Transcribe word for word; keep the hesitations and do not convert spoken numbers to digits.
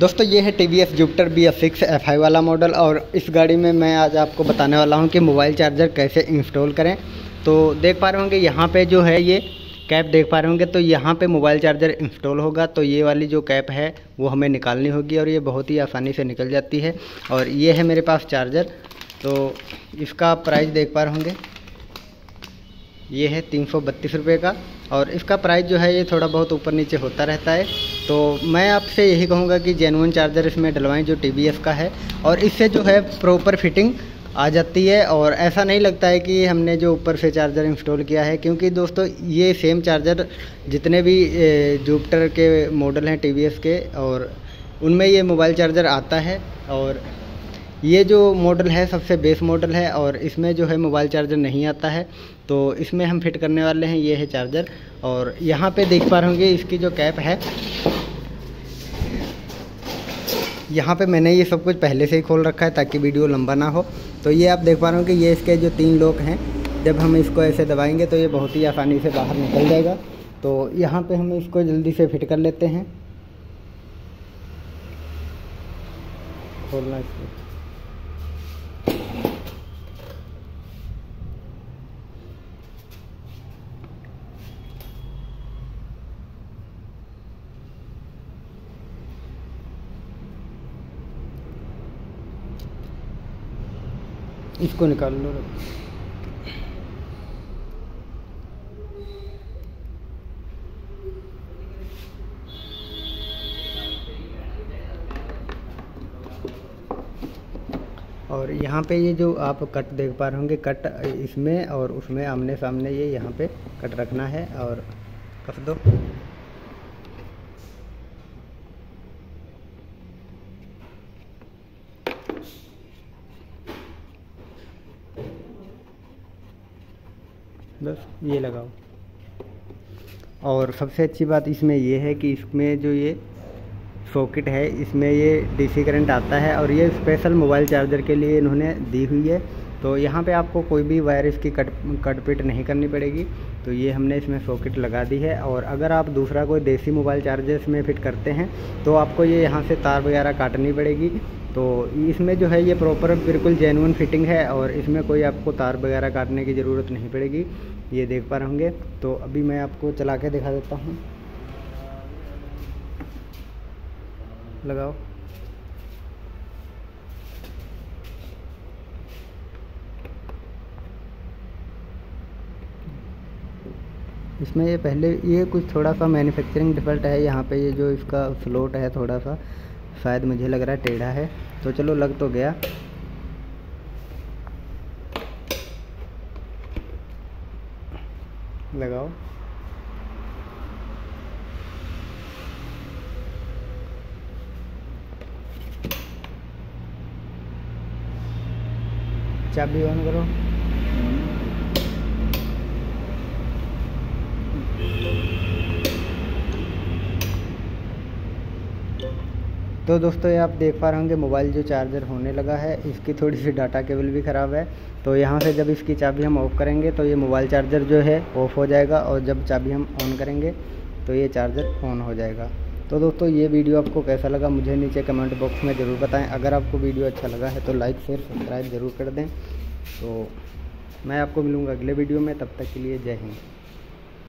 दोस्तों ये है T V S Jupiter B S six F I वाला मॉडल और इस गाड़ी में मैं आज आपको बताने वाला हूँ कि मोबाइल चार्जर कैसे इंस्टॉल करें। तो देख पा रहे होंगे यहाँ पे जो है ये कैप देख पा रहे होंगे, तो यहाँ पे मोबाइल चार्जर इंस्टॉल होगा। तो ये वाली जो कैप है वो हमें निकालनी होगी और ये बहुत ही आसानी से निकल जाती है। और ये है मेरे पास चार्जर, तो इसका प्राइस देख पा रहे होंगे ये है तीन सौ बत्तीस रुपये का और इसका प्राइस जो है ये थोड़ा बहुत ऊपर नीचे होता रहता है। तो मैं आपसे यही कहूँगा कि जेन्युइन चार्जर इसमें डलवाएं जो टी वी एस का है, और इससे जो है प्रॉपर फिटिंग आ जाती है और ऐसा नहीं लगता है कि हमने जो ऊपर से चार्जर इंस्टॉल किया है। क्योंकि दोस्तों ये सेम चार्जर जितने भी जुपिटर के मॉडल हैं टी वी एस के, और उनमें ये मोबाइल चार्जर आता है। और ये जो मॉडल है सबसे बेस मॉडल है और इसमें जो है मोबाइल चार्जर नहीं आता है। तो इसमें हम फिट करने वाले हैं ये है चार्जर। और यहाँ पे देख पा रहे होंगे इसकी जो कैप है, यहाँ पे मैंने ये सब कुछ पहले से ही खोल रखा है ताकि वीडियो लंबा ना हो। तो ये आप देख पा रहे होंगे ये इसके जो तीन लॉक हैं, जब हम इसको ऐसे दबाएंगे तो ये बहुत ही आसानी से बाहर निकल जाएगा। तो यहाँ पर हम इसको जल्दी से फिट कर लेते हैं, खोलना इसको। इसको निकाल लो। और यहाँ पे ये जो आप कट देख पा रहे होंगे, कट इसमें और उसमें आमने सामने ये यहाँ पे कट रखना है और कस दो। बस ये लगाओ। और सबसे अच्छी बात इसमें ये है कि इसमें जो ये सॉकेट है इसमें ये डी सी करंट आता है और ये स्पेशल मोबाइल चार्जर के लिए इन्होंने दी हुई है। तो यहाँ पे आपको कोई भी वायर इसकी कट कटपिट नहीं करनी पड़ेगी। तो ये हमने इसमें सॉकेट लगा दी है। और अगर आप दूसरा कोई देसी मोबाइल चार्जर इसमें फिट करते हैं तो आपको ये यहाँ से तार वगैरह काटनी पड़ेगी। तो इसमें जो है ये प्रॉपर बिल्कुल जेन्युइन फिटिंग है और इसमें कोई आपको तार वगैरह काटने की ज़रूरत नहीं पड़ेगी। ये देख पा रहे होंगे। तो अभी मैं आपको चला के दिखा देता हूँ, लगाओ। इसमें ये पहले ये कुछ थोड़ा सा मैन्युफैक्चरिंग डिफॉल्ट है, यहाँ पे ये जो इसका स्लॉट है थोड़ा सा शायद मुझे लग रहा है टेढ़ा है। तो चलो लग तो गया। लगाओ। चाबी ऑन करो। तो दोस्तों ये आप देख पा रहे होंगे मोबाइल जो चार्जर होने लगा है, इसकी थोड़ी सी डाटा केबल भी ख़राब है। तो यहाँ से जब इसकी चाबी हम ऑफ़ करेंगे तो ये मोबाइल चार्जर जो है ऑफ़ हो जाएगा, और जब चाबी हम ऑन करेंगे तो ये चार्जर ऑन हो जाएगा। तो दोस्तों ये वीडियो आपको कैसा लगा मुझे नीचे कमेंट बॉक्स में ज़रूर बताएँ। अगर आपको वीडियो अच्छा लगा है तो लाइक शेयर सब्सक्राइब ज़रूर कर दें। तो मैं आपको मिलूँगा अगले वीडियो में, तब तक के लिए जय हिंद।